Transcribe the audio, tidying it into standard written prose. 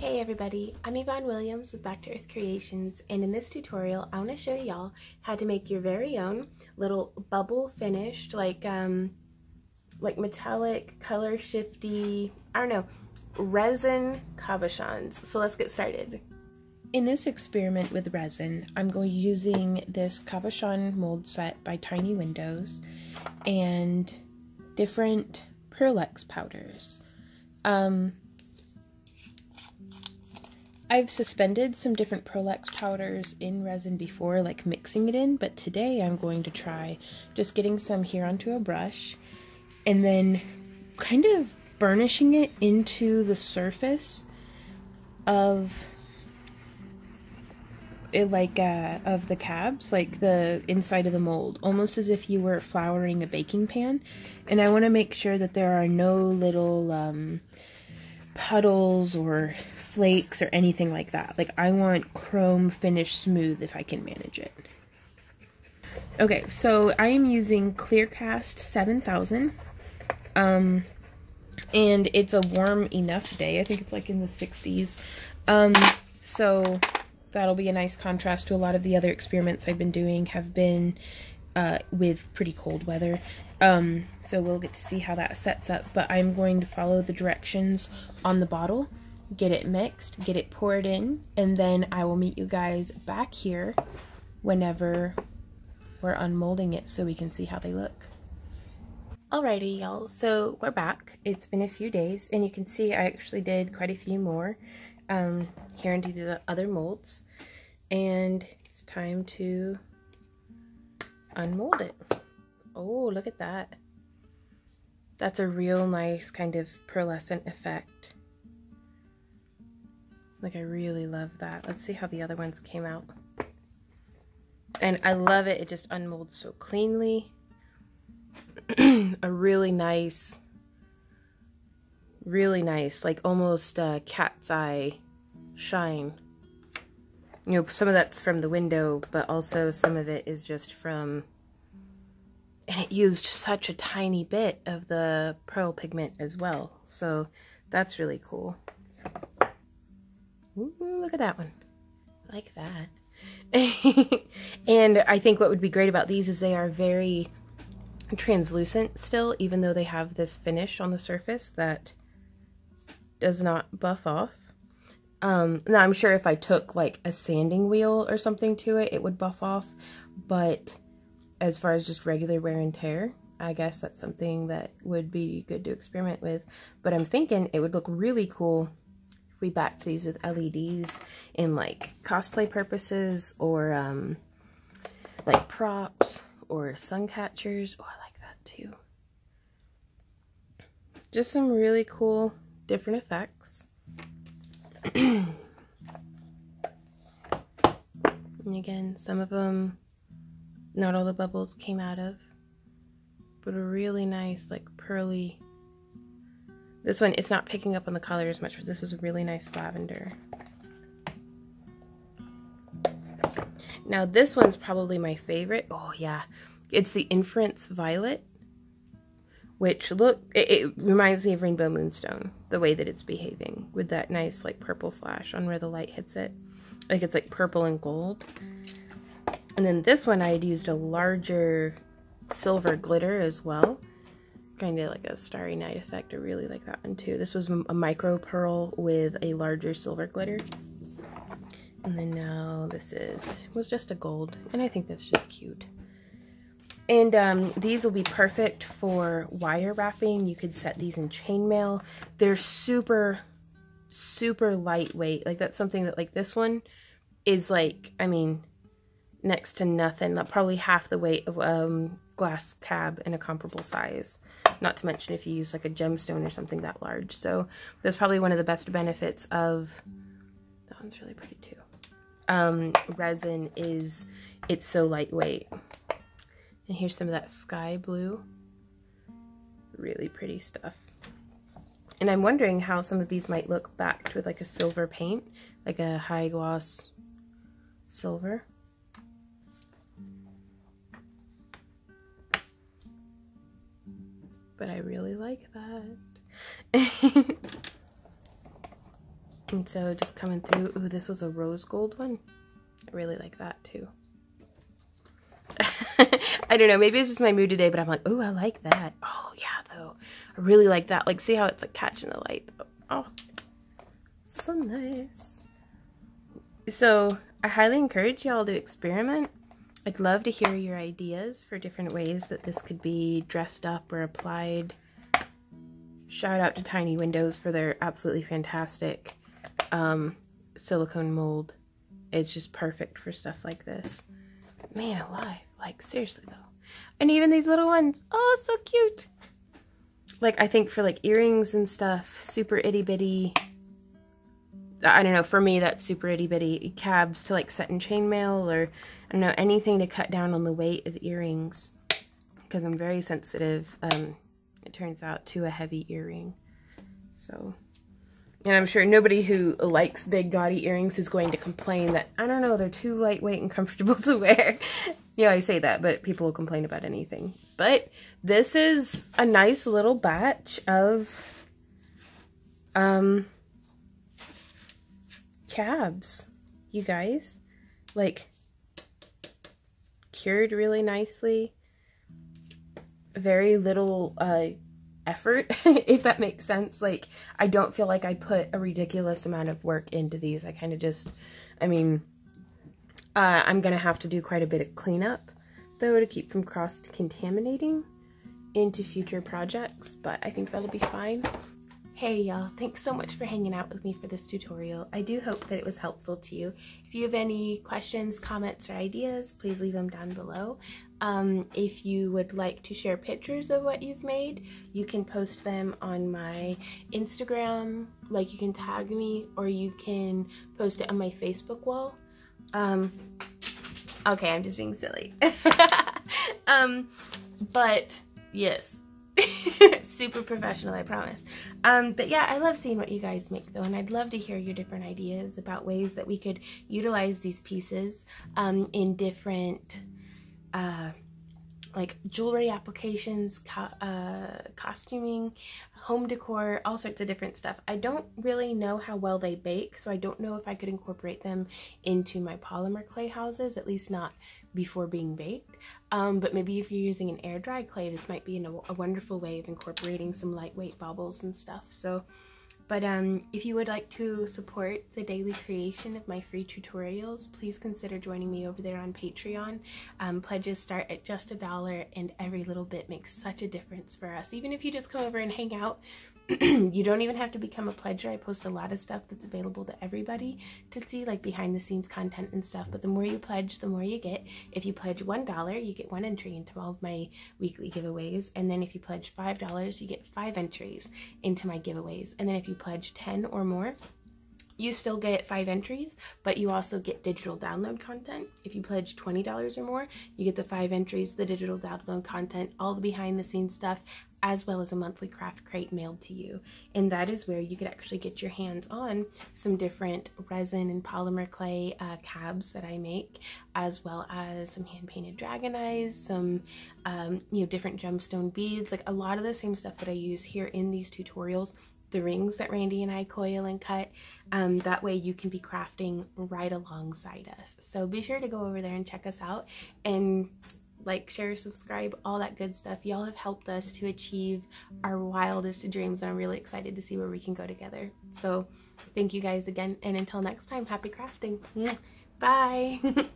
Hey everybody, I'm Yvonne Williams with Back to Earth Creations, and in this tutorial I want to show y'all how to make your very own little bubble finished like metallic color shifty, I don't know, resin cabochons. So let's get started. In this experiment with resin, I'm going to be using this cabochon mold set by Tiny Windows and different Pearlex powders. I've suspended some different Pearlex powders in resin before, like mixing it in, but today I'm going to try just getting some here onto a brush and then kind of burnishing it into the surface of it, like of the cabs, like the inside of the mold, almost as if you were flouring a baking pan. And I want to make sure that there are no little puddles or flakes or anything like that. Like, I want chrome finish smooth if I can manage it. Okay, so I am using ClearCast 7000, and it's a warm enough day. I think it's like in the 60s, so that'll be a nice contrast to a lot of the other experiments I've been doing have been with pretty cold weather. So we'll get to see how that sets up, but I'm going to follow the directions on the bottle, get it mixed, get it poured in, and then I will meet you guys back here whenever we're unmolding it so we can see how they look. Alrighty y'all, so we're back. It's been a few days, and you can see I actually did quite a few more here into the other molds, and it's time to unmold it. Oh, look at that. That's a real nice kind of pearlescent effect. Like, I really love that. Let's see how the other ones came out. And I love it. It just unmolds so cleanly. A really nice, like almost a cat's eye shine. You know, some of that's from the window, but also some of it is just from... And it used such a tiny bit of the pearl pigment as well. So that's really cool. Ooh, look at that one. I like that. And I think what would be great about these is they are very translucent still, even though they have this finish on the surface that does not buff off. Now, I'm sure if I took like a sanding wheel or something to it, it would buff off. But as far as just regular wear and tear, I guess that's something that would be good to experiment with. But I'm thinking it would look really cool if we backed these with LEDs in like cosplay purposes, or like props or sun catchers. Oh, I like that too. Just some really cool different effects. And again, some of them, not all the bubbles came out of, but a really nice, like, pearly. This one, it's not picking up on the color as much, but this was a really nice lavender. Now this one's probably my favorite. Oh yeah, it's the Inference Violet, which look, it reminds me of Rainbow Moonstone, the way that it's behaving with that nice, like, purple flash on where the light hits it. Like, it's like purple and gold. And then this one, I had used a larger silver glitter as well. Kind of like a Starry Night effect. I really like that one too. This was a micro pearl with a larger silver glitter. And then now this was just a gold. And I think that's just cute. And these will be perfect for wire wrapping. You could set these in chainmail. They're super, super lightweight. Like, that's something that, like, this one is like, I mean... next to nothing, probably half the weight of glass cab in a comparable size, not to mention if you use like a gemstone or something that large. So that's probably one of the best benefits of, that one's really pretty too, resin is it's so lightweight. And here's some of that sky blue, really pretty stuff. And I'm wondering how some of these might look backed with like a silver paint, like a high gloss silver. But I really like that. And so just coming through, ooh, this was a rose gold one. I really like that too. I don't know, maybe it's just my mood today, but I'm like, ooh, I like that. Oh yeah, though. I really like that. Like, see how it's like catching the light? Oh, so nice. So I highly encourage y'all to experiment. I'd love to hear your ideas for different ways that this could be dressed up or applied. Shout out to Tiny Windows for their absolutely fantastic silicone mold. It's just perfect for stuff like this. Man alive, like seriously though. And even these little ones, oh so cute. Like I think for like earrings and stuff, super itty bitty. I don't know, for me that's super itty bitty. Cabs to like set in chainmail, or I don't know, anything to cut down on the weight of earrings, because I'm very sensitive, it turns out, to a heavy earring. So, and I'm sure nobody who likes big gaudy earrings is going to complain that, I don't know, they're too lightweight and comfortable to wear. Yeah, I say that, but people will complain about anything. But this is a nice little batch of cabs, you guys. Like, cured really nicely. Very little effort, if that makes sense. Like, I don't feel like I put a ridiculous amount of work into these. I kind of just, I mean, I'm gonna have to do quite a bit of cleanup though to keep from cross-contaminating into future projects, but I think that'll be fine. Hey y'all, thanks so much for hanging out with me for this tutorial. I do hope that it was helpful to you. If you have any questions, comments, or ideas, please leave them down below. If you would like to share pictures of what you've made, you can post them on my Instagram, like you can tag me, or you can post it on my Facebook wall. Okay, I'm just being silly. But yes. Super professional, I promise. But yeah, I love seeing what you guys make though, and I'd love to hear your different ideas about ways that we could utilize these pieces in different like jewelry applications, costuming, home decor, all sorts of different stuff. I don't really know how well they bake, so I don't know if I could incorporate them into my polymer clay houses, at least not before being baked. But maybe if you're using an air dry clay, this might be a wonderful way of incorporating some lightweight baubles and stuff. So, but if you would like to support the daily creation of my free tutorials, please consider joining me over there on Patreon. Pledges start at just $1, and every little bit makes such a difference for us. Even if you just come over and hang out, you don't even have to become a pledger. I post a lot of stuff that's available to everybody to see, like behind the scenes content and stuff. But the more you pledge, the more you get. If you pledge $1, you get 1 entry into all of my weekly giveaways. And then if you pledge $5, you get 5 entries into my giveaways. And then if you pledge 10 or more, you still get 5 entries, but you also get digital download content. If you pledge $20 or more, you get the 5 entries, the digital download content, all the behind the scenes stuff, as well as a monthly craft crate mailed to you. And that is where you could actually get your hands on some different resin and polymer clay cabs that I make, as well as some hand-painted dragon eyes, some you know, different gemstone beads, like a lot of the same stuff that I use here in these tutorials, the rings that Randy and I coil and cut. That way you can be crafting right alongside us. So be sure to go over there and check us out, and like, share, subscribe, all that good stuff. Y'all have helped us to achieve our wildest dreams, and I'm really excited to see where we can go together. So thank you guys again, and until next time, happy crafting. Bye.